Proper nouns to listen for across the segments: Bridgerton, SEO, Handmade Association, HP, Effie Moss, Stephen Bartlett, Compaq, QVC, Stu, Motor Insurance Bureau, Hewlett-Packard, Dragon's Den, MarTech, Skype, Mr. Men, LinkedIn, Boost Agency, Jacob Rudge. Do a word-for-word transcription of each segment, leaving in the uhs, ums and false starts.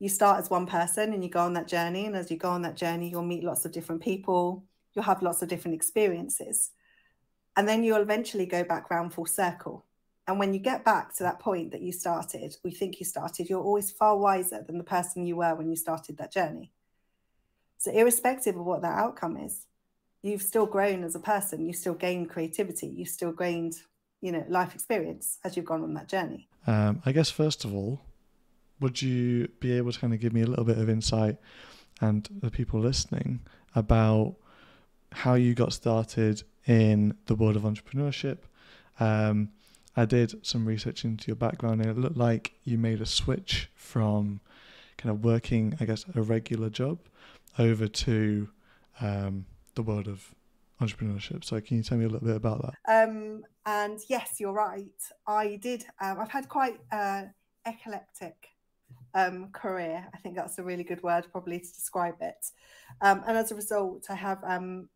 you start as one person and you go on that journey. And as you go on that journey, you'll meet lots of different people. You'll have lots of different experiences. And then you'll eventually go back round full circle. And when you get back to that point that you started, we think you started, you're always far wiser than the person you were when you started that journey. So irrespective of what that outcome is, you've still grown as a person. You've still gained creativity. You've still gained, you know, life experience as you've gone on that journey. Um, I guess, first of all, would you be able to kind of give me a little bit of insight, and the people listening, about how you got started in the world of entrepreneurship? Um, I did some research into your background, and it looked like you made a switch from kind of working, I guess, a regular job over to um, the world of entrepreneurship. So can you tell me a little bit about that? Um, and yes, you're right. I did. Um, I've had quite an uh, eclectic um, career. I think that's a really good word probably to describe it. Um, and as a result, I have um,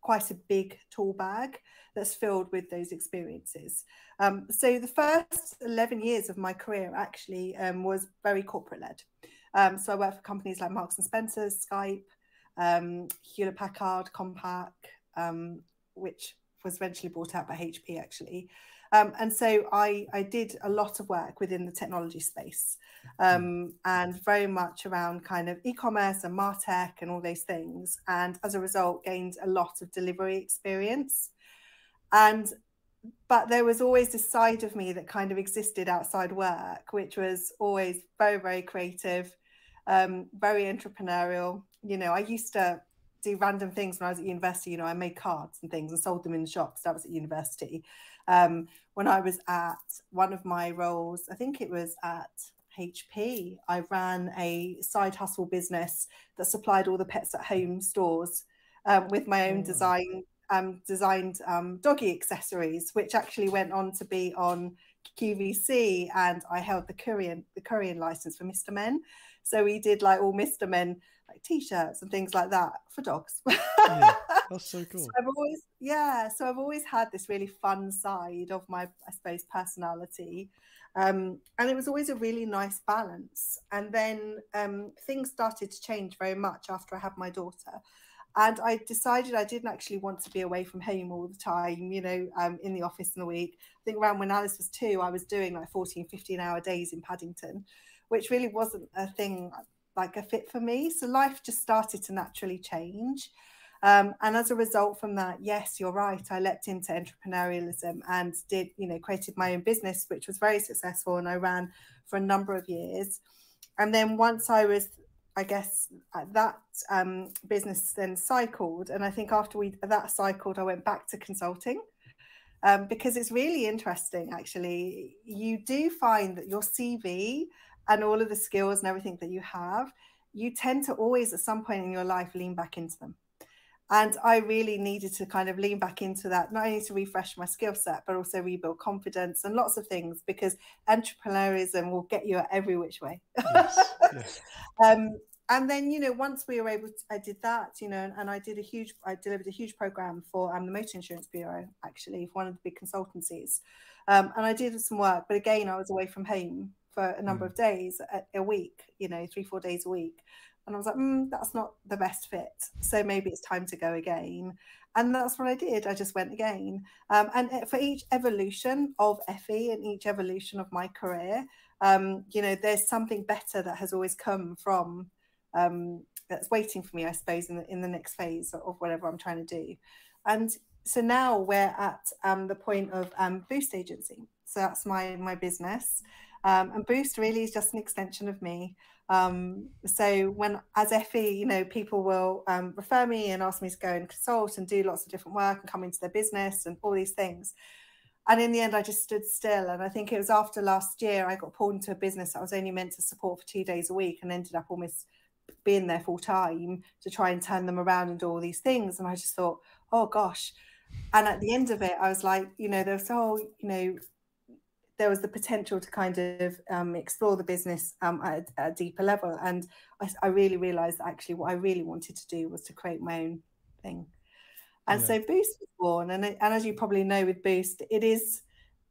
quite a big tool bag that's filled with those experiences. Um, so the first eleven years of my career actually um, was very corporate led. Um, so I worked for companies like Marks and Spencer, Skype, um, Hewlett-Packard, Compaq, um, which was eventually bought out by H P actually. Um, and so I, I did a lot of work within the technology space, um, and very much around kind of e-commerce and MarTech and all those things. And as a result, gained a lot of delivery experience. And but there was always this side of me that kind of existed outside work, which was always very, very creative, um, very entrepreneurial. You know, I used to do random things when I was at university. You know, I made cards and things and sold them in shops. That was at university. Um, when I was at one of my roles, I think it was at H P, I ran a side hustle business that supplied all the Pets at Home stores um, with my own oh. design. Um, designed um, doggy accessories, which actually went on to be on Q V C, and I held the Korean the Korean license for Mister Men. So we did like all Mister Men like t-shirts and things like that for dogs. Yeah, that's so cool. So I've always, yeah, so I've always had this really fun side of my, I suppose, personality, um, and it was always a really nice balance. And then um, things started to change very much after I had my daughter. And I decided I didn't actually want to be away from home all the time, you know, um, in the office in the week. I think around when Alice was two, I was doing like fourteen, fifteen hour days in Paddington, which really wasn't a thing like a fit for me. So life just started to naturally change. Um, and as a result from that, yes, you're right, I leapt into entrepreneurialism and did, you know, created my own business, which was very successful. And I ran for a number of years. And then once I was, I guess that um, business then cycled, and I think after we that cycled, I went back to consulting, um, because it's really interesting. Actually, you do find that your C V and all of the skills and everything that you have, you tend to always at some point in your life lean back into them. And I really needed to kind of lean back into that, not only to refresh my skill set, but also rebuild confidence and lots of things, because entrepreneurism will get you every which way. Yes, yes. um, and then, you know, once we were able to, I did that, you know, and, and I did a huge, I delivered a huge program for um, the Motor Insurance Bureau, actually, for one of the big consultancies. Um, and I did some work, but again, I was away from home for a number mm. of days, a, a week, you know, three, four days a week. And I was like, mm, that's not the best fit. So maybe it's time to go again. And that's what I did. I just went again. Um, and for each evolution of Effie and each evolution of my career, um, you know, there's something better that has always come from, um, that's waiting for me, I suppose, in the, in the next phase of whatever I'm trying to do. And so now we're at um, the point of um, Boost Agency. So that's my, my business. Um, and Boost really is just an extension of me. Um, so when, as Effie, you know, people will um, refer me and ask me to go and consult and do lots of different work and come into their business and all these things. And in the end, I just stood still. And I think it was after last year, I got pulled into a business that I was only meant to support for two days a week and ended up almost being there full time to try and turn them around and do all these things. And I just thought, oh gosh. And at the end of it, I was like, you know, there was, oh, you know, there was the potential to kind of um, explore the business um, at, a, at a deeper level. And I, I really realised that actually what I really wanted to do was to create my own thing. And yeah. So Boost was born. And, and as you probably know with Boost, it is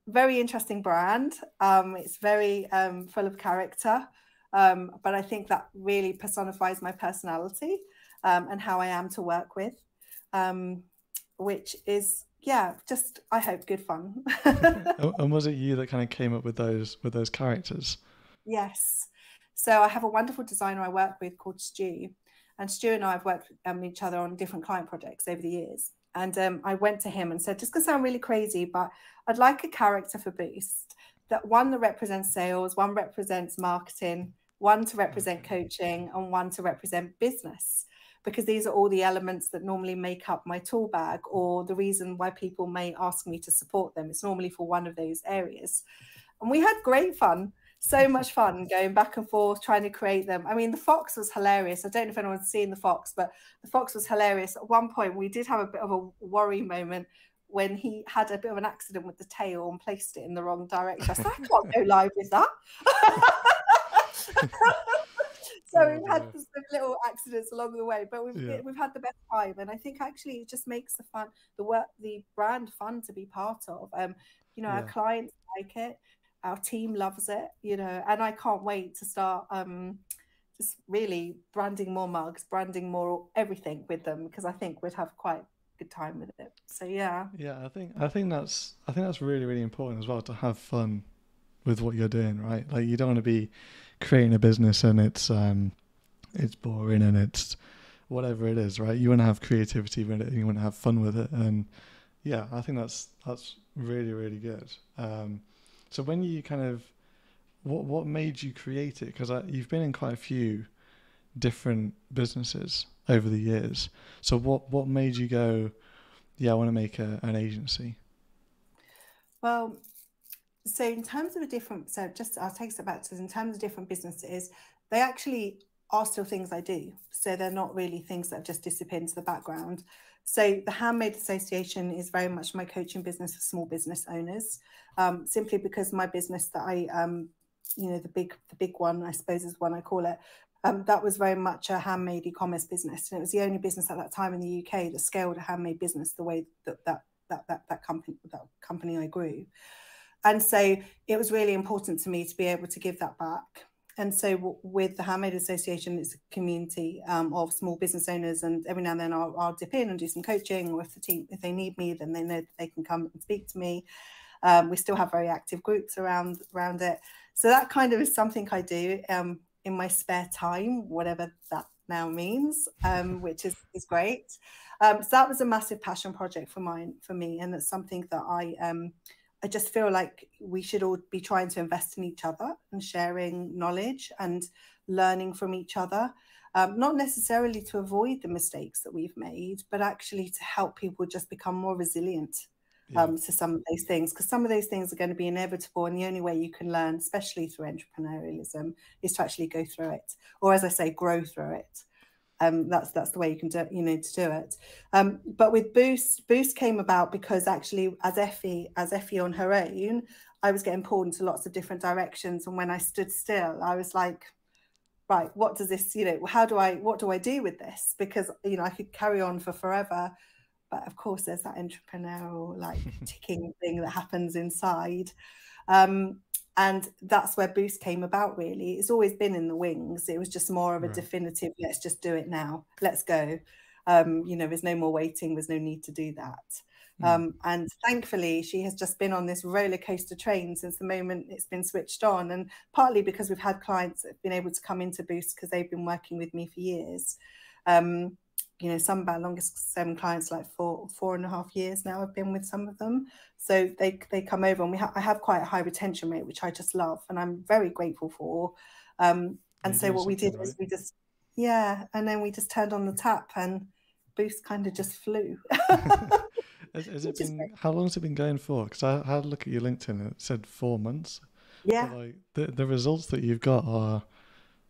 a very interesting brand. Um, it's very um, full of character. Um, but I think that really personifies my personality um, and how I am to work with, um, which is, yeah, just, I hope, good fun. And was it you that kind of came up with those with those characters? Yes. So I have a wonderful designer I work with called Stu. And Stu and I have worked with um, each other on different client projects over the years. And um, I went to him and said, this could sound really crazy, but I'd like a character for Boost. That one that represents sales, one represents marketing, one to represent coaching, and one to represent business, because these are all the elements that normally make up my tool bag or the reason why people may ask me to support them. It's normally for one of those areas. And we had great fun, so much fun going back and forth, trying to create them. I mean, the fox was hilarious. I don't know if anyone's seen the fox, but the fox was hilarious. At one point, we did have a bit of a worry moment when he had a bit of an accident with the tail and placed it in the wrong direction. I said, I can't go live with that. So oh, we've had yeah. some little accidents along the way, but we've, yeah. we've had the best time. And I think actually it just makes the fun, the work, the brand fun to be part of. Um, you know, yeah. our clients like it, our team loves it, you know, and I can't wait to start um, just really branding more mugs, branding more everything with them, because I think we'd have quite good time with it. So yeah yeah I think I think that's I think that's really really important as well, to have fun with what you're doing, right? Like, you don't want to be creating a business and it's um it's boring and it's whatever it is, right? You want to have creativity with it and you want to have fun with it. And yeah, I think that's that's really really good. Um so when you kind of, what what made you create it? Because you've been in quite a few different businesses over the years, so what what made you go, yeah, I want to make a, an agency? Well, so in terms of a different, so just I'll take it back to in terms of different businesses, they actually are still things I do, so they're not really things that have just disappeared into the background. So the Handmade Association is very much my coaching business for small business owners, um, simply because my business that I, um, you know, the big the big one, I suppose, is one I call it. Um, that was very much a handmade e-commerce business, and it was the only business at that time in the U K that scaled a handmade business the way that that that that, that company that company I grew. And so it was really important to me to be able to give that back. And so w with the Handmade Association, it's a community um, of small business owners, and every now and then I'll, I'll dip in and do some coaching, or if the team, if they need me, then they know that they can come and speak to me. Um, we still have very active groups around around it, so that kind of is something I do. Um, in my spare time, whatever that now means, um, which is, is great. Um, so that was a massive passion project for mine, for me. And that's something that I, um, I just feel like we should all be trying to invest in each other and sharing knowledge and learning from each other. Um, not necessarily to avoid the mistakes that we've made, but actually to help people just become more resilient. Yeah. Um, to some of those things, because some of those things are going to be inevitable, and the only way you can learn, especially through entrepreneurialism, is to actually go through it, or as I say, grow through it. Um, that's that's the way you can do, you know, to do it. Um, but with Boost, Boost came about because actually, as Effie, as Effie on her own, I was getting pulled into lots of different directions, and when I stood still, I was like, right, what does this, you know, how do I, what do I do with this? Because you know, I could carry on for forever. But of course, there's that entrepreneurial, like, ticking thing that happens inside. Um, and that's where Boost came about, really. It's always been in the wings. It was just more of a right. definitive, let's just do it now. Let's go. Um, you know, there's no more waiting. There's no need to do that. Mm. Um, and thankfully, she has just been on this roller coaster train since the moment it's been switched on. And partly because we've had clients that have been able to come into Boost because they've been working with me for years. Um, You know, some of our longest seven clients, like four, four and a half years now, I've been with some of them. So they they come over, and we ha I have quite a high retention rate, which I just love, and I'm very grateful for. Um, and you so what we did right? was we just, yeah, and then we just turned on the tap, and Boost kind of just flew. has, has it been, how long has it been going for? Because I had a look at your LinkedIn, and it said four months. Yeah. But like, the, the results that you've got are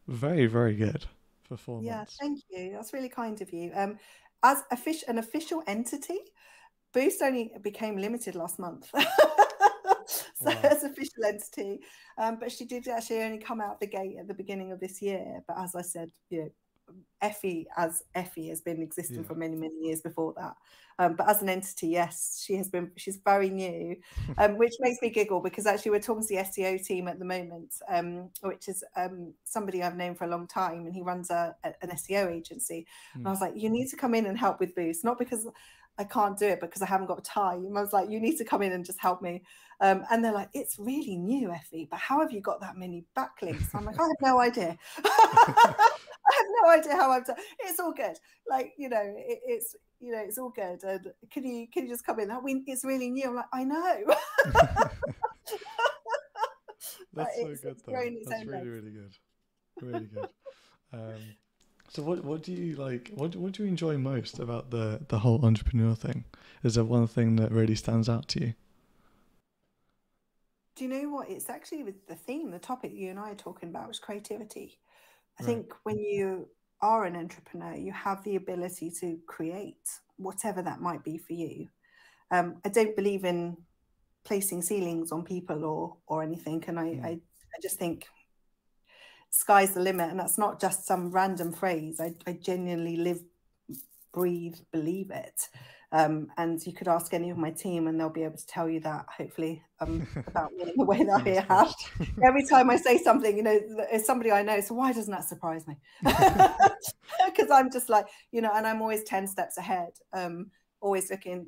very, very good. Performance. Yeah, thank you. That's really kind of you. Um, as a fish, an official entity, Boost only became limited last month. So wow. as an official entity, um, but she did actually only come out the gate at the beginning of this year. But as I said, you know, Effie as Effie has been existing yeah. for many, many years before that. Um, but as an entity, yes, she has been, she's very new, um, which makes me giggle, because actually we're talking to the S E O team at the moment, um, which is um, somebody I've known for a long time, and he runs a, a, an S E O agency. Mm. And I was like, you need to come in and help with Boost, not because I can't do it, because I haven't got time. I was like, you need to come in and just help me. Um, and they're like, it's really new, Effie, but how have you got that many backlinks? I'm like, I have no idea. I have no idea how I've done. It's all good. Like, you know, it, it's, you know, it's all good. And can you, can you just come in? I mean, it's really new. I'm like, I know. That's so good, though. That's really, really good. Really good. Um, so what, what do you like, what, what do you enjoy most about the, the whole entrepreneur thing? Is there one thing that really stands out to you? Do you know what? It's actually with the theme, the topic you and I are talking about was creativity. I think when you are an entrepreneur, you have the ability to create whatever that might be for you. Um, I don't believe in placing ceilings on people or or anything. And I, yeah. I, I just think sky's the limit. And that's not just some random phrase. I, I genuinely live, breathe, believe it. Um, and you could ask any of my team and they'll be able to tell you that, hopefully, um, about me in the way that I have. Every time I say something, you know, it's somebody I know, so why doesn't that surprise me? Because I'm just like, you know, and I'm always ten steps ahead, um, always looking.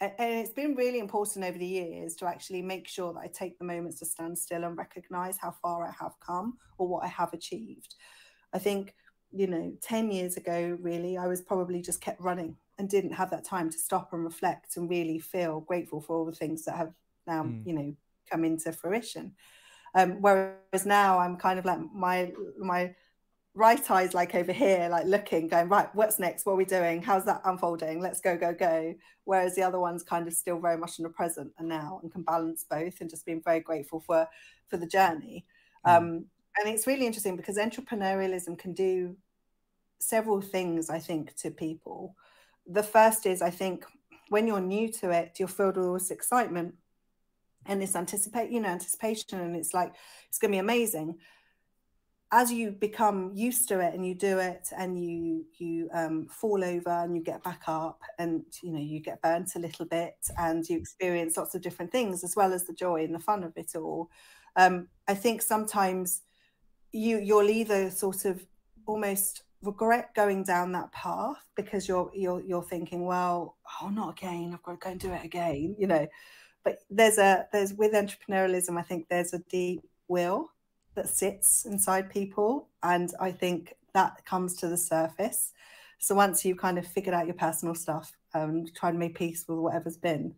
And it's been really important over the years to actually make sure that I take the moments to stand still and recognise how far I have come or what I have achieved. I think, you know, ten years ago, really, I was probably just kept running and didn't have that time to stop and reflect and really feel grateful for all the things that have now, mm. you know, come into fruition. Um, whereas now I'm kind of like my my right eye's like over here, like looking, going, right, what's next? What are we doing? How's that unfolding? Let's go, go, go. Whereas the other one's kind of still very much in the present and now, and can balance both, and just being very grateful for, for the journey. Mm. Um, and it's really interesting because entrepreneurialism can do several things, I think, to people. The first is, I think, when you're new to it, you're filled with all this excitement and this anticipate, you know, anticipation, and it's like, it's going to be amazing. As you become used to it and you do it and you you um, fall over and you get back up and, you know, you get burnt a little bit and you experience lots of different things as well as the joy and the fun of it all. Um, I think sometimes you, you'll either sort of almost regret going down that path because you're you're you're thinking, well, oh, not again, I've got to go and do it again, you know. But there's a there's with entrepreneurialism, I think there's a deep will that sits inside people, and I think that comes to the surface. So once you've kind of figured out your personal stuff and try to make peace with whatever's been,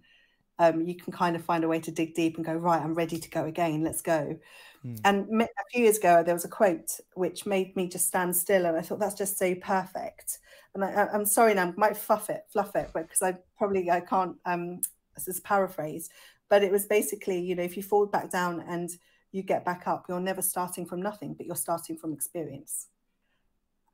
um, you can kind of find a way to dig deep and go, right, I'm ready to go again, let's go. Mm. And a few years ago, there was a quote which made me just stand still. And I thought, that's just so perfect. And I, I'm sorry now, I might fluff it, fluff it, because I probably, I can't, um, this is a paraphrase, but it was basically, you know, if you fall back down and you get back up, you're never starting from nothing, but you're starting from experience.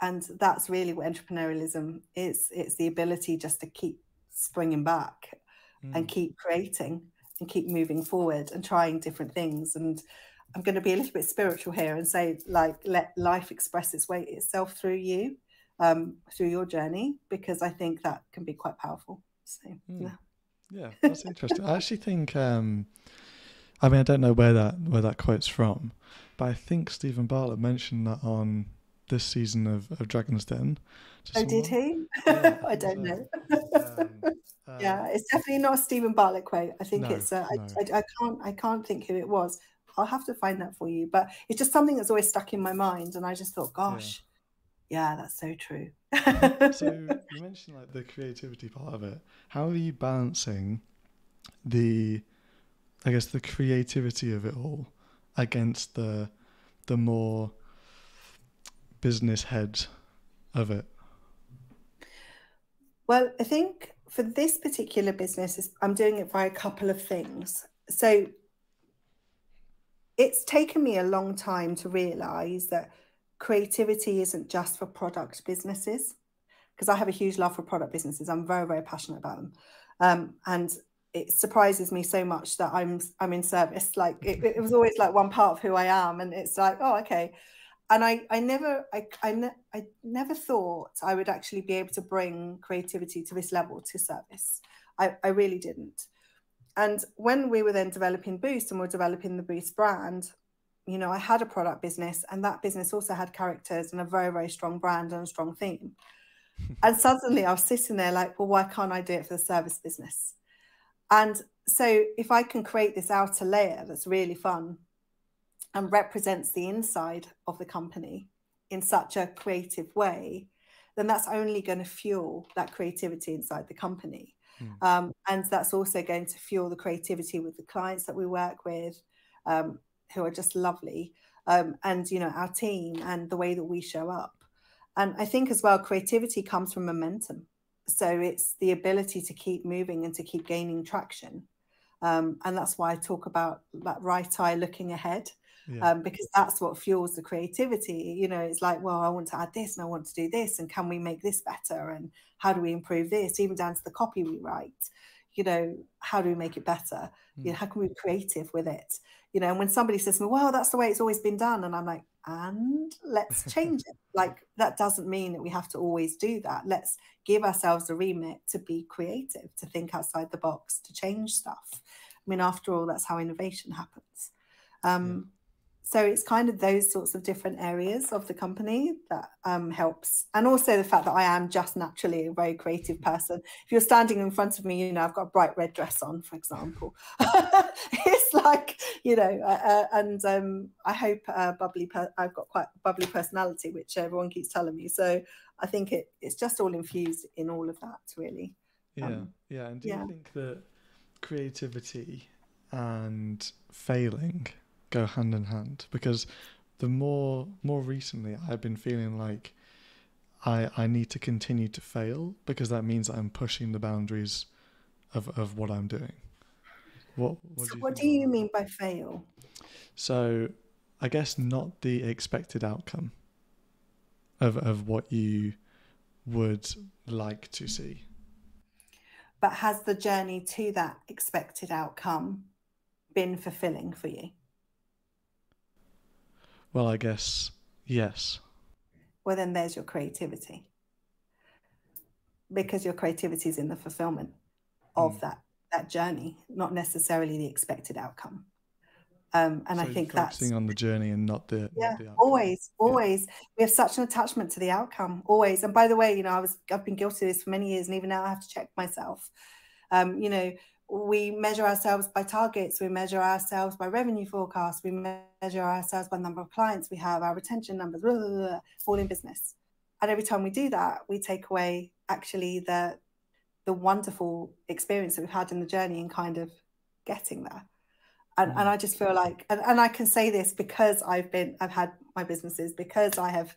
And that's really what entrepreneurialism is. It's the ability just to keep springing back. Mm. And keep creating and keep moving forward and trying different things. And I'm going to be a little bit spiritual here and say, like, let life express its way itself through you, um, through your journey, because I think that can be quite powerful. So, mm. yeah. Yeah, that's interesting. I actually think, um, I mean, I don't know where that, where that quote's from, but I think Stephen Bartlett mentioned that on this season of, of Dragon's Den. Oh, did he? Yeah, I don't know. Um, Uh, yeah, it's definitely not a Stephen Bartlett quote. I think no, it's uh, no. I, I, I can't I can't think who it was. I'll have to find that for you, but it's just something that's always stuck in my mind, and I just thought, gosh, yeah, yeah, that's so true. So you mentioned like the creativity part of it. How are you balancing the, I guess, the creativity of it all against the the more business head of it? Well, I think for this particular business, I'm doing it by a couple of things. So it's taken me a long time to realise that creativity isn't just for product businesses, because I have a huge love for product businesses. I'm very, very passionate about them. Um, and it surprises me so much that I'm I'm in service. Like it, it was always like one part of who I am. And it's like, oh, okay. And I, I never, I, I, ne I never thought I would actually be able to bring creativity to this level to service. I, I really didn't. And when we were then developing Boost and we were developing the Boost brand, you know, I had a product business, and that business also had characters and a very, very strong brand and a strong theme. And suddenly I was sitting there like, well, why can't I do it for the service business? And so if I can create this outer layer that's really fun and represents the inside of the company in such a creative way, then that's only going to fuel that creativity inside the company. Mm. Um, and that's also going to fuel the creativity with the clients that we work with, um, who are just lovely, um, and, you know, our team and the way that we show up. And I think as well, creativity comes from momentum. So it's the ability to keep moving and to keep gaining traction. Um, and that's why I talk about that right eye looking ahead. Yeah. Um, because that's what fuels the creativity. You know, it's like, well, I want to add this and I want to do this, and can we make this better, and how do we improve this, even down to the copy we write. You know, how do we make it better? Mm. You know, how can we be creative with it? You know, and when somebody says to me, well, that's the way it's always been done, and I'm like, and let's change it. Like, that doesn't mean that we have to always do that. Let's give ourselves a remit to be creative, to think outside the box, to change stuff. I mean, after all, that's how innovation happens. Um, yeah. So it's kind of those sorts of different areas of the company that um, helps. And also the fact that I am just naturally a very creative person. If you're standing in front of me, you know, I've got a bright red dress on, for example. It's like, you know, uh, and um, I hope uh, bubbly per I've got quite a bubbly personality, which everyone keeps telling me. So I think it, it's just all infused in all of that, really. Yeah, um, yeah. And do yeah. you think that creativity and failing go hand in hand? Because the more more recently I've been feeling like I I need to continue to fail, because that means I'm pushing the boundaries of, of what I'm doing. What, what so do you, what do you mean by fail? So I guess not the expected outcome of, of what you would like to see. But has the journey to that expected outcome been fulfilling for you? Well, I guess, yes. Well, then there's your creativity. Because your creativity is in the fulfillment of mm. that, that journey, not necessarily the expected outcome. Um, and so I think that's... focusing on the journey and not the... Yeah, not the always, always. Yeah. We have such an attachment to the outcome, always. And by the way, you know, I was, I've been guilty of this for many years, and even now I have to check myself. Um, you know, we measure ourselves by targets, we measure ourselves by revenue forecasts, we measure ourselves by the number of clients we have, our retention numbers, blah, blah, blah, all in business. And every time we do that, we take away actually the, the wonderful experience that we've had in the journey and kind of getting there. And, and I just feel like, and, and I can say this because I've been, I've had my businesses, because I have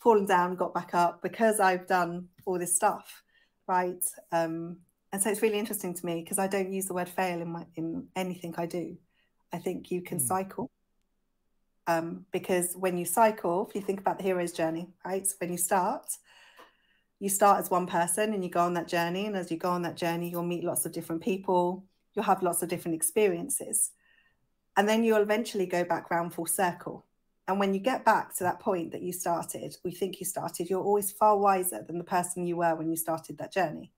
fallen down, got back up, because I've done all this stuff, right? Um, And so it's really interesting to me, because I don't use the word fail in my, in anything I do. I think you can mm. cycle, um, because when you cycle, if you think about the hero's journey, right? So when you start, you start as one person and you go on that journey. And as you go on that journey, you'll meet lots of different people. You'll have lots of different experiences. And then you'll eventually go back round full circle. And when you get back to that point that you started, we think you started, you're always far wiser than the person you were when you started that journey.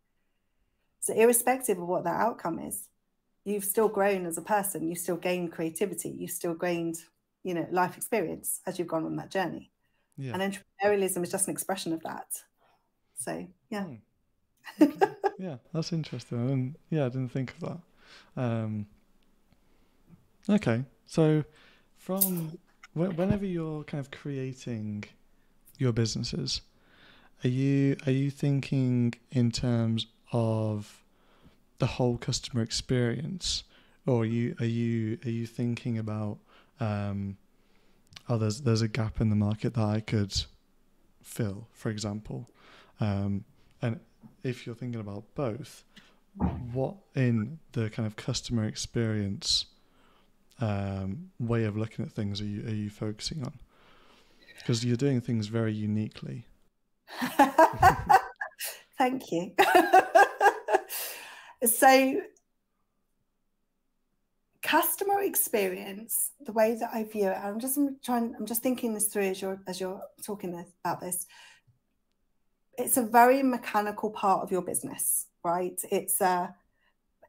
So irrespective of what that outcome is, you've still grown as a person, you've still gained creativity, you've still gained, you know, life experience as you've gone on that journey. Yeah. And entrepreneurialism is just an expression of that. So, yeah. Oh. Okay. Yeah, that's interesting. And yeah, I didn't think of that. Um, okay. So from wh whenever you're kind of creating your businesses, are you, are you thinking in terms of the whole customer experience, or are you are you are you thinking about um, oh there's there's a gap in the market that I could fill, for example, um, and if you're thinking about both, what in the kind of customer experience um, way of looking at things are you are you focusing on? Because you're doing things very uniquely. Thank you. So Customer experience, the way that I view it, I'm just trying, I'm just thinking this through as you're, as you're talking this, about this. It's a very mechanical part of your business, right? It's uh,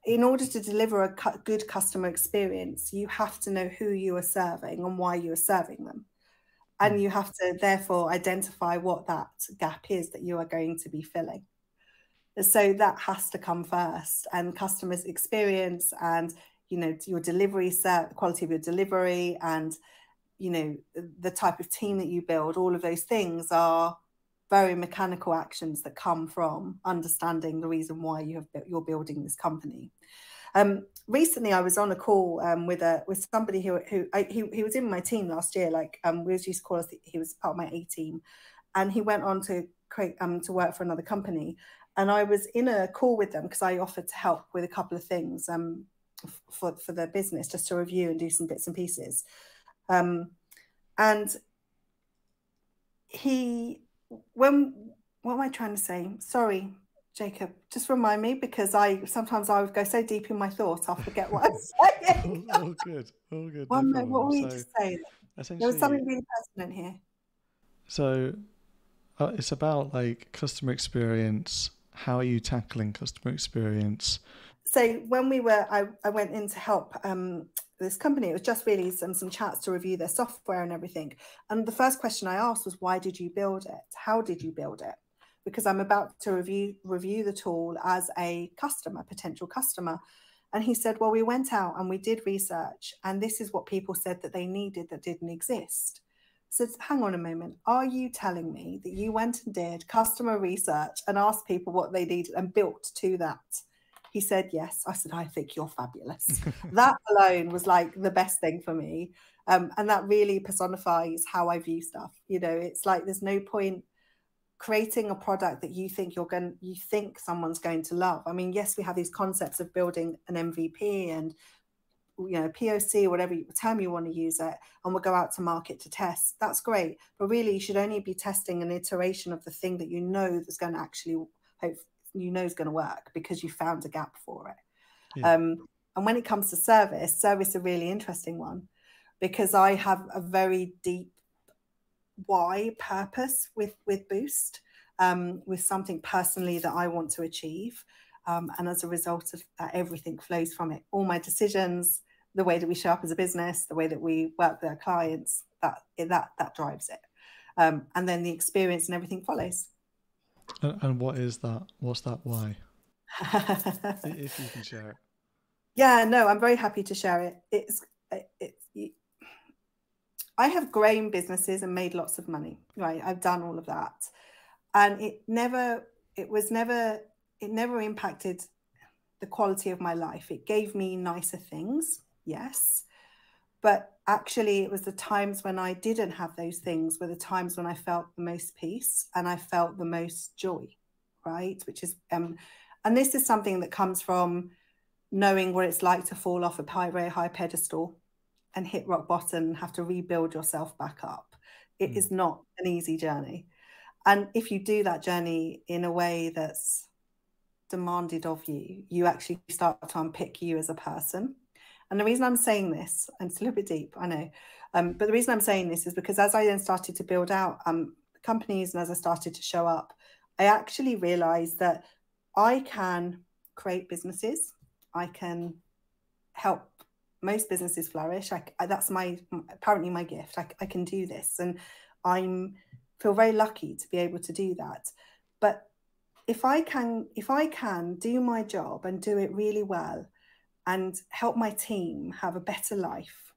in order to deliver a cu good customer experience, you have to know who you are serving and why you are serving them. And you have to therefore identify what that gap is that you are going to be filling. So that has to come first, and customers' experience and, you know, your delivery, set, quality of your delivery, and, you know, the type of team that you build, all of those things are very mechanical actions that come from understanding the reason why you have, you're building this company. Um, recently, I was on a call um, with a with somebody who who I, he, he was in my team last year. Like um, we used to call us, he was part of my A team, and he went on to create um to work for another company. And I was in a call with them because I offered to help with a couple of things um for for their business, just to review and do some bits and pieces. Um, and he when what am I trying to say? Sorry. Jacob, just remind me, because I sometimes I would go so deep in my thoughts I forget what I'm saying. all, all good, all good. One minute, what were you just saying? There was something really pertinent here. So uh, it's about like customer experience. How are you tackling customer experience? So when we were, I, I went in to help um, this company. It was just really some some chats to review their software and everything. And the first question I asked was, why did you build it? How did you build it? Because I'm about to review review the tool as a customer, potential customer. And he said, well, we went out and we did research, and this is what people said that they needed that didn't exist. So hang on a moment. Are you telling me that you went and did customer research and asked people what they needed and built to that? He said, yes. I said, I think you're fabulous. That alone was like the best thing for me. Um, and that really personifies how I view stuff. You know, it's like there's no point creating a product that you think you're going, you think someone's going to love. I mean, yes, we have these concepts of building an M V P and, you know, P O C, whatever term you want to use it, and we'll go out to market to test. That's great, but really, you should only be testing an iteration of the thing that you know that's going to actually, hope you know is going to work because you found a gap for it. Yeah. Um, and when it comes to service, service is a really interesting one, because I have a very deep why purpose with with Boost, um with something personally that I want to achieve, um and as a result of that, everything flows from it. All my decisions, the way that we show up as a business, the way that we work with our clients, that that that drives it, um and then the experience and everything follows. And, and what is that, what's that why? If you can share it. Yeah, no, I'm very happy to share it. It's it's it, I have grown businesses and made lots of money, right? I've done all of that. And it never, it was never, it never impacted the quality of my life. It gave me nicer things, yes. But actually, it was the times when I didn't have those things were the times when I felt the most peace and I felt the most joy, right? Which is, um, and this is something that comes from knowing what it's like to fall off a very high pedestal and hit rock bottom and have to rebuild yourself back up. It mm. is not an easy journey. And if you do that journey in a way that's demanded of you, you actually start to unpick you as a person. And the reason I'm saying this, and it's a little bit deep, I know, um, but the reason I'm saying this is because as I then started to build out um, companies and as I started to show up, I actually realized that I can create businesses, I can help most businesses flourish. I, that's my apparently my gift. I, I can do this, and I'm feel very lucky to be able to do that. But if I can, if I can do my job and do it really well, and help my team have a better life,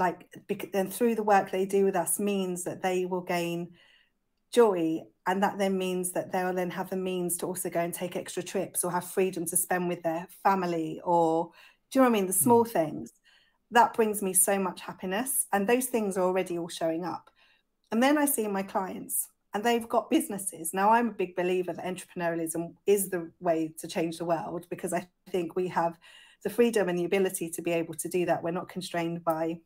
like and through the work they do with us means that they will gain joy, and that then means that they'll then have the means to also go and take extra trips or have freedom to spend with their family, or do you know what I mean? The small things. That brings me so much happiness. And those things are already all showing up. And then I see my clients and they've got businesses. Now, I'm a big believer that entrepreneurialism is the way to change the world, because I think we have the freedom and the ability to be able to do that. We're not constrained by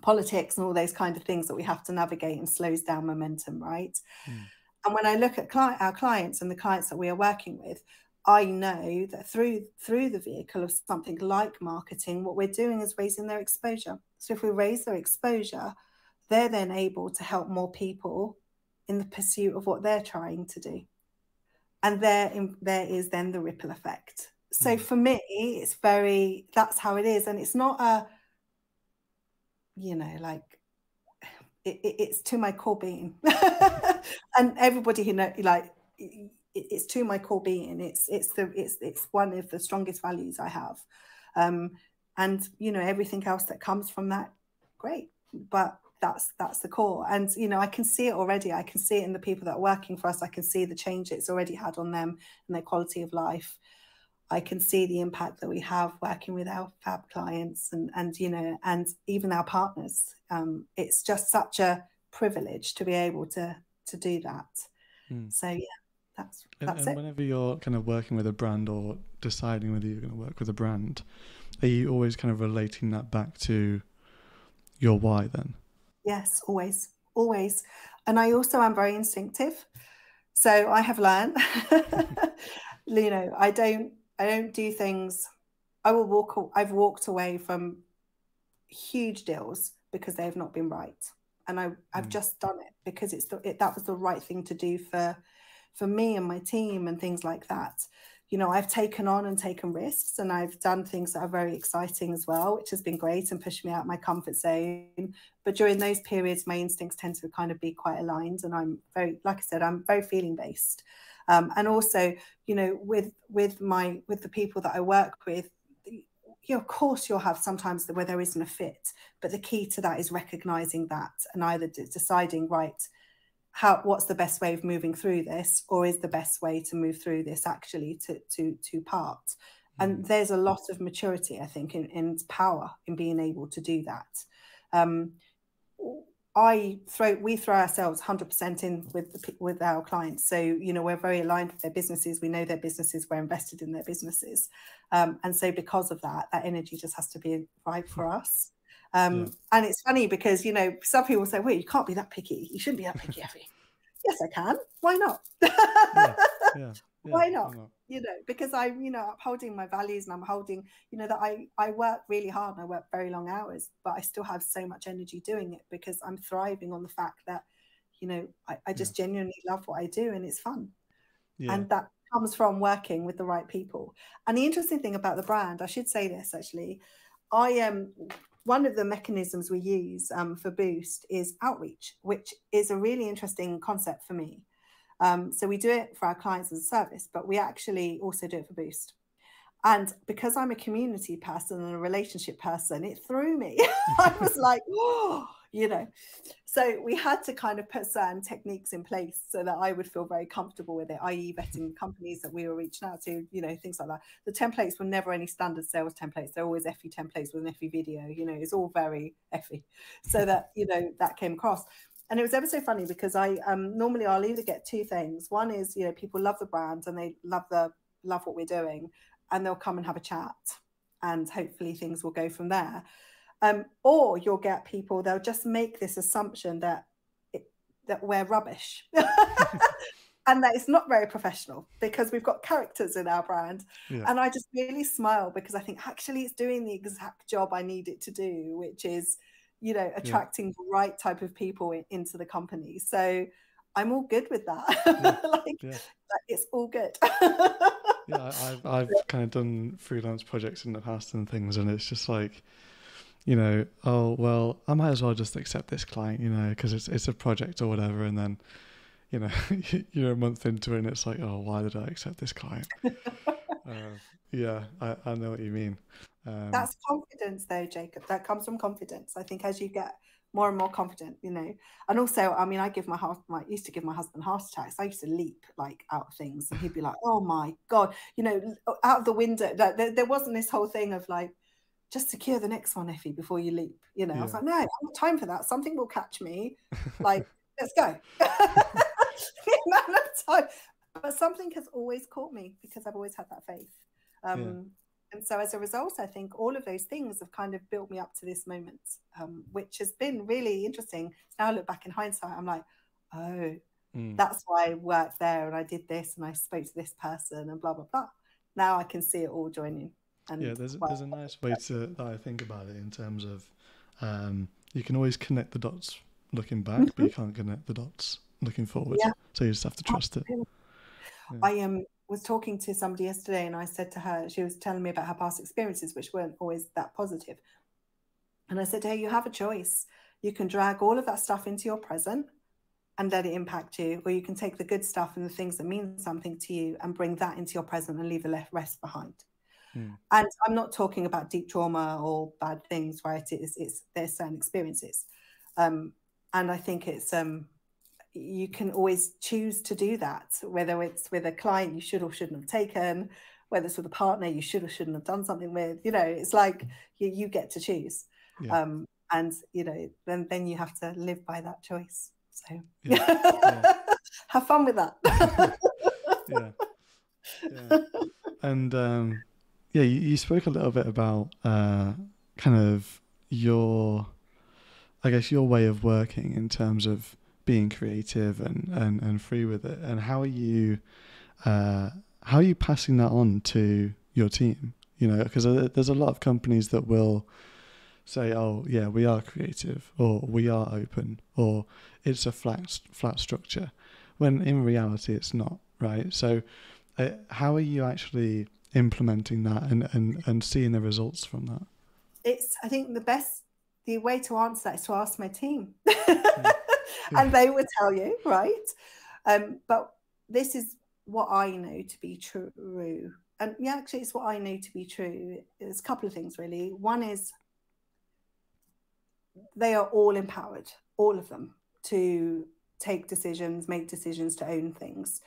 politics and all those kind of things that we have to navigate, and slows down momentum, right? Mm. And when I look at cli- our clients and the clients that we are working with, I know that through through the vehicle of something like marketing, what we're doing is raising their exposure. So if we raise their exposure, they're then able to help more people in the pursuit of what they're trying to do. And there, in, there is then the ripple effect. So for me, it's very, that's how it is. And it's not a, you know, like, it, it, it's to my core being. And everybody who knows, like, it, it's to my core being. It's it's the it's it's one of the strongest values I have. Um, and, you know, everything else that comes from that, great. But that's that's the core. And, you know, I can see it already. I can see it in the people that are working for us. I can see the change it's already had on them and their quality of life. I can see the impact that we have working with our fab clients and, and you know, and even our partners. Um, it's just such a privilege to be able to to do that. Mm. So, yeah, that's, that's and, and it. Whenever you're kind of working with a brand or deciding whether you're going to work with a brand, are you always kind of relating that back to your why then? Yes, always, always. And I also am very instinctive. So I have learned, you know, I don't, I don't do things. I will walk. I've walked away from huge deals because they have not been right, and I, I've mm. just done it because it's the, it, that was the right thing to do for for me and my team and things like that. You know, I've taken on and taken risks, and I've done things that are very exciting as well, which has been great and pushed me out of my comfort zone. But during those periods, my instincts tend to kind of be quite aligned, and I'm very, like I said, I'm very feeling based. Um, and also, you know, with with my with the people that I work with, you know, of course you'll have sometimes where there isn't a fit, but the key to that is recognizing that and either de deciding right, how what's the best way of moving through this, or is the best way to move through this actually to to to part. Mm-hmm. And there's a lot of maturity, I think, in, in power in being able to do that. Um, I throw, we throw ourselves one hundred percent in with the, with our clients. So, you know, we're very aligned with their businesses. We know their businesses. We're invested in their businesses. Um, and so because of that, that energy just has to be right for us. Um, yeah. And it's funny because, you know, some people say, well, you can't be that picky. You shouldn't be that picky, Effie. Yes, I can. Why not? yeah, yeah, Why yeah, not? not? You know, because I'm, you know, upholding my values and I'm holding, you know, that I, I work really hard and I work very long hours, but I still have so much energy doing it because I'm thriving on the fact that, you know, I, I just yeah. genuinely love what I do and it's fun. Yeah. And that comes from working with the right people. And the interesting thing about the brand, I should say this actually, I am... Um, one of the mechanisms we use um, for Boost is outreach, which is a really interesting concept for me. Um, so we do it for our clients as a service, but we actually also do it for Boost. And because I'm a community person and a relationship person, it threw me. I was like, whoa, you know. So we had to kind of put certain techniques in place so that I would feel very comfortable with it, that is vetting companies that we were reaching out to, you know, things like that. The templates were never any standard sales templates. They're always Effie templates with an Effie video, you know, it's all very Effie. So that, you know, that came across. And it was ever so funny because I um, normally I'll either get two things. One is, you know, people love the brand and they love the love what we're doing. And they'll come and have a chat and hopefully things will go from there. Um, or you'll get people, they'll just make this assumption that it, that we're rubbish and that it's not very professional because we've got characters in our brand. Yeah. And I just really smile because I think actually it's doing the exact job I need it to do, which is, you know, attracting yeah. the right type of people in, into the company. So I'm all good with that. Yeah. like, yeah. like it's all good. Yeah, I've, I've kind of done freelance projects in the past and things, and it's just like, you know, oh, well, I might as well just accept this client, you know, because it's, it's a project or whatever. And then, you know, you're a month into it and it's like, oh, why did I accept this client? uh, yeah, I, I know what you mean. Um, That's confidence though, Jacob. That comes from confidence. I think as you get more and more confident, you know, and also, I mean, I give my heart, I used to give my husband heart attacks. I used to leap like out of things and he'd be like, oh my God, you know, out of the window. Like, there, there wasn't this whole thing of like, just secure the next one, Effie, before you leap. You know, yeah. I was like, no, I haven't time for that. Something will catch me. Like, let's go. The amount of time. But something has always caught me because I've always had that faith. Um, yeah. And so as a result, I think all of those things have kind of built me up to this moment, um, which has been really interesting. Now I look back in hindsight, I'm like, oh, Mm. That's why I worked there and I did this and I spoke to this person and blah, blah, blah. Now I can see it all joining. And yeah, there's, there's a nice way to I think about it in terms of um, you can always connect the dots looking back, but you can't connect the dots looking forward. Yeah. So you just have to trust it. Yeah. I um, was talking to somebody yesterday and I said to her, she was telling me about her past experiences, which weren't always that positive. And I said, hey, you have a choice. You can drag all of that stuff into your present and let it impact you, or you can take the good stuff and the things that mean something to you and bring that into your present and leave the rest behind. Mm. And I'm not talking about deep trauma or bad things, right? It's, it's there's certain experiences. Um, and I think it's, um, you can always choose to do that, whether it's with a client you should or shouldn't have taken, whether it's with a partner you should or shouldn't have done something with, you know, it's like you, you get to choose. Yeah. Um, and, you know, then, then you have to live by that choice. So yeah. Yeah. Have fun with that. Yeah. Yeah. And, um, yeah, you, you spoke a little bit about uh, kind of your, I guess, your way of working in terms of being creative and, and, and free with it. And how are you, uh, how are you passing that on to your team? You know, because there's a lot of companies that will say, oh yeah, we are creative, or we are open, or it's a flat, flat structure, when in reality it's not, right? So uh, how are you actually implementing that and, and, and seeing the results from that? It's, I think the best, the way to answer that is to ask my team. Yeah. And they would tell you, right? Um, but this is what I know to be true. And yeah, actually, it's what I know to be true. There's a couple of things, really. One is they are all empowered, all of them, to take decisions, make decisions, to own things.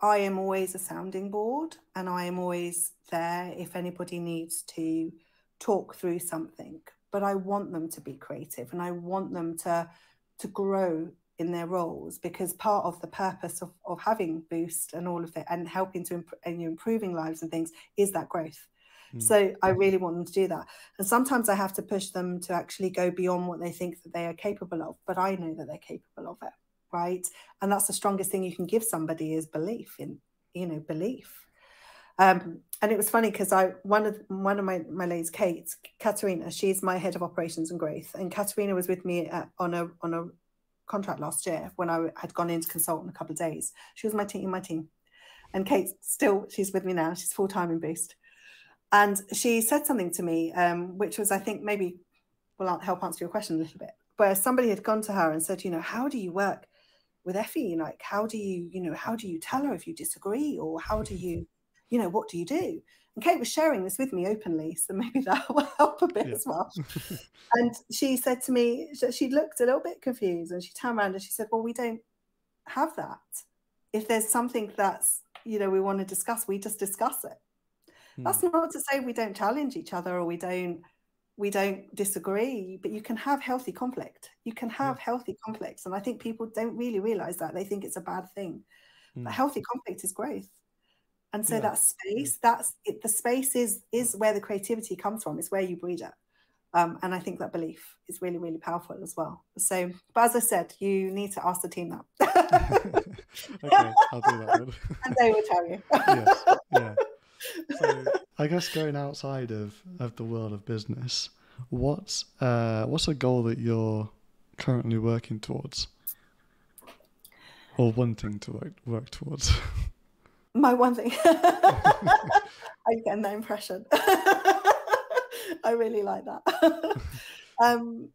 I am always a sounding board, and I am always there if anybody needs to talk through something. But I want them to be creative, and I want them to... to grow in their roles, because part of the purpose of, of having Boost and all of it and helping to imp and improving lives and things is that growth. Mm. So I really want them to do that. And sometimes I have to push them to actually go beyond what they think that they are capable of, but I know that they're capable of it, right? And that's the strongest thing you can give somebody is belief in, you know, belief. Um, and it was funny because I one of one of my, my ladies, Kate, Katerina, she's my head of operations and growth. And Katerina was with me at, on a on a contract last year when I had gone in to consult in a couple of days. She was my team, my team. And Kate still, she's with me now. She's full time in Boost. And she said something to me, um, which was, I think, maybe will help answer your question a little bit. Where somebody had gone to her and said, you know, how do you work with Effie? Like, how do you, you know, how do you tell her if you disagree, or how do you? You know, what do you do? And Kate was sharing this with me openly, so maybe that will help a bit yeah. as well. And she said to me, she looked a little bit confused, and she turned around and she said, well, we don't have that. If there's something that's, you know, we want to discuss, we just discuss it. Hmm. That's not to say we don't challenge each other or we don't, we don't disagree, but you can have healthy conflict. You can have yeah. healthy conflicts. And I think people don't really realize that. They think it's a bad thing. Hmm. But healthy conflict is growth. And so yeah. that space, that's it, the space is is where the creativity comes from. It's where you breed it. Um, and I think that belief is really, really powerful as well. So, but as I said, you need to ask the team that. Okay, I'll do that then. And they will tell you. Yes, yeah. So I guess going outside of, of the world of business, what's, uh, what's a goal that you're currently working towards? Or one thing to work, work towards? My one thing. I'm getting that impression. I really like that. um,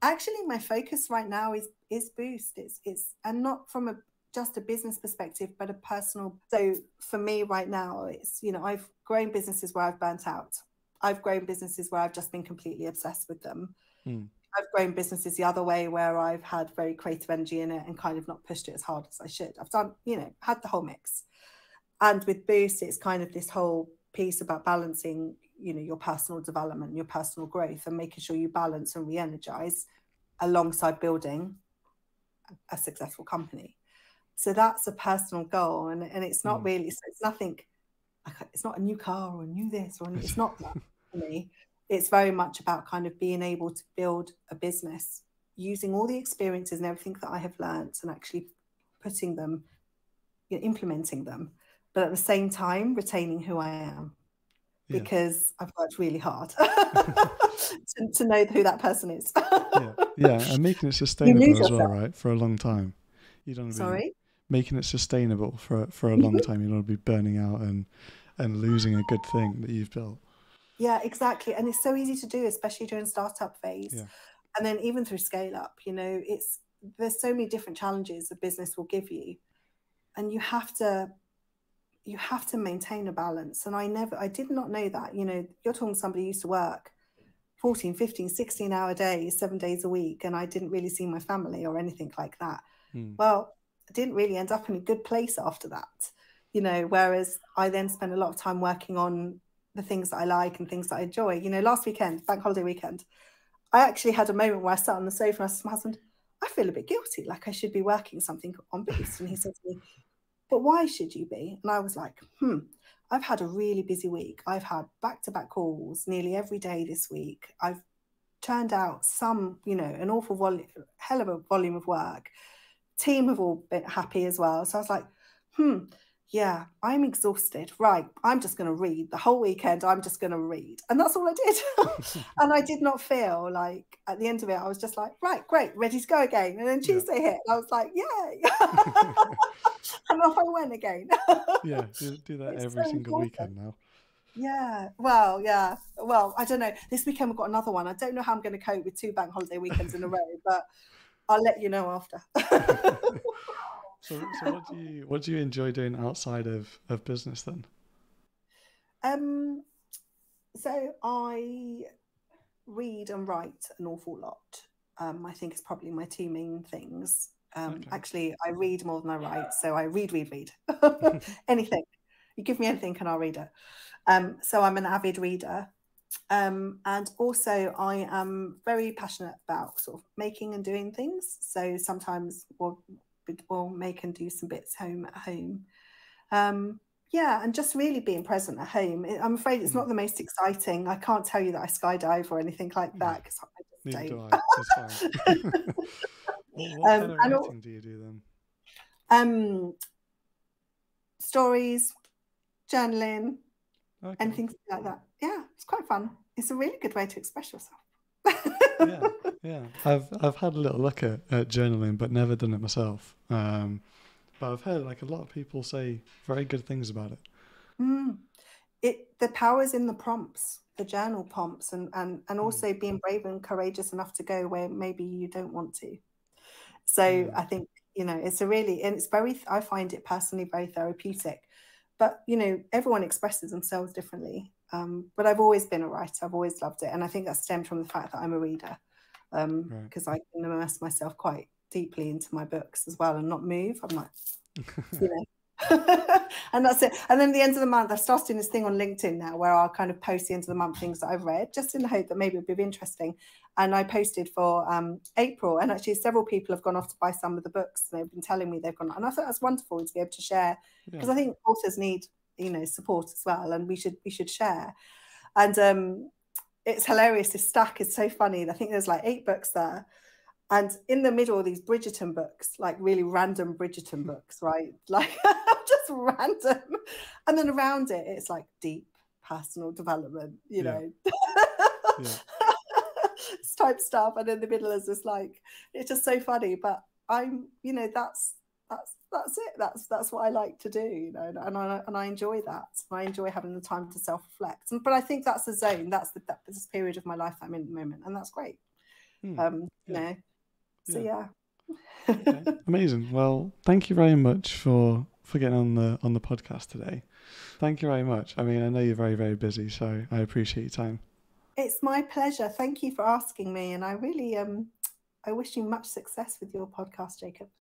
actually, my focus right now is is Boost. It's it's and not from a just a business perspective, but a personal. So for me right now, it's you know I've grown businesses where I've burnt out. I've grown businesses where I've just been completely obsessed with them. Mm. I've grown businesses the other way where I've had very creative energy in it and kind of not pushed it as hard as I should. I've done you know had the whole mix. And with Boost, it's kind of this whole piece about balancing, you know, your personal development, your personal growth, and making sure you balance and re-energize alongside building a successful company. So that's a personal goal. And, and it's not mm. really, it's nothing, it's not a new car or a new this, or it's not that for me. It's very much about kind of being able to build a business using all the experiences and everything that I have learned and actually putting them, you know, implementing them, but at the same time retaining who I am, yeah. because I've worked really hard to, to know who that person is. yeah. yeah, and making it sustainable as well, right? For a long time, you don't. Be, Sorry. Making it sustainable for for a long time, you don't want to be burning out and and losing a good thing that you've built. Yeah, exactly, and it's so easy to do, especially during startup phase, yeah. and then even through scale up. You know, it's there's so many different challenges a business will give you, and you have to. You have to maintain a balance. And I never, I did not know that, you know, you're talking somebody who used to work fourteen, fifteen, sixteen hour days, seven days a week. And I didn't really see my family or anything like that. Mm. Well, I didn't really end up in a good place after that, you know, whereas I then spent a lot of time working on the things that I like and things that I enjoy. You know, last weekend, bank holiday weekend, I actually had a moment where I sat on the sofa and I said to my husband, I feel a bit guilty, like I should be working something on Boost. And he said to me, but why should you be? And I was like, hmm, I've had a really busy week. I've had back-to-back calls nearly every day this week. I've turned out some, you know, an awful volume, hell of a volume of work. Team have all been happy as well. So I was like, hmm, yeah, I'm exhausted. Right, I'm just going to read. The whole weekend, I'm just going to read. And that's all I did. And I did not feel like, at the end of it, I was just like, right, great, ready to go again. And then Tuesday yeah. hit, and I was like, yay. And off I went again. Yeah, you do that it's every so single important. Weekend now. Yeah, well, yeah. Well, I don't know. This weekend we've got another one. I don't know how I'm going to cope with two bank holiday weekends in a row, but I'll let you know after. so, so what do you what do you enjoy doing outside of, of business then? Um, so I read and write an awful lot. Um, I think it's probably my two main things. Um, okay. Actually, I read more than I write, so I read, read, read. Anything. You give me anything and I'll read it. Um, so I'm an avid reader. Um, and also I am very passionate about sort of making and doing things. So sometimes we'll, we'll make and do some bits home at home. Um, yeah, and just really being present at home. I'm afraid it's mm. not the most exciting. I can't tell you that I skydive or anything like that. Cause I just don't. I. It's fine. What, what um, kind of writing all, do you do then? Um, stories, journaling, okay. anything like that. Yeah, it's quite fun. It's a really good way to express yourself. yeah, yeah. I've I've had a little look at, at journaling, but never done it myself. Um, but I've heard like a lot of people say very good things about it. Mm. It the power's in the prompts. The journal prompts, and and and also being brave and courageous enough to go where maybe you don't want to. So yeah. I think, you know, it's a really, and it's very, I find it personally very therapeutic, but, you know, everyone expresses themselves differently. Um, but I've always been a writer. I've always loved it. And I think that stemmed from the fact that I'm a reader, um, because right. I can immerse myself quite deeply into my books as well and not move. I'm like, you know. And that's it. And then at the end of the month, I started doing this thing on LinkedIn now where I'll kind of post the end of the month things that I've read, just in the hope that maybe it'd be interesting. And I posted for um, April, and actually several people have gone off to buy some of the books, and they've been telling me they've gone. And I thought that's wonderful to be able to share, because yeah. I think authors need, you know, support as well, and we should we should share. And um, it's hilarious. This stack is so funny. I think there's like eight books there. And in the middle are these Bridgerton books, like really random Bridgerton books, right? Like just random. And then around it, it's like deep personal development, you yeah. know, yeah. type stuff. And in the middle is just like, it's just so funny. But I'm, you know, that's that's that's it. That's that's what I like to do, you know. And I and I enjoy that. I enjoy having the time to self-reflect. But I think that's the zone. That's the that, this period of my life that I'm in at the moment, and that's great. Hmm. Um, you yeah. know. So yeah, yeah. Okay. Amazing. Well, thank you very much for for getting on the on the podcast today. Thank you very much. I mean, I know you're very very busy, so I appreciate your time. It's my pleasure. Thank you for asking me, and I really um I wish you much success with your podcast, Jacob.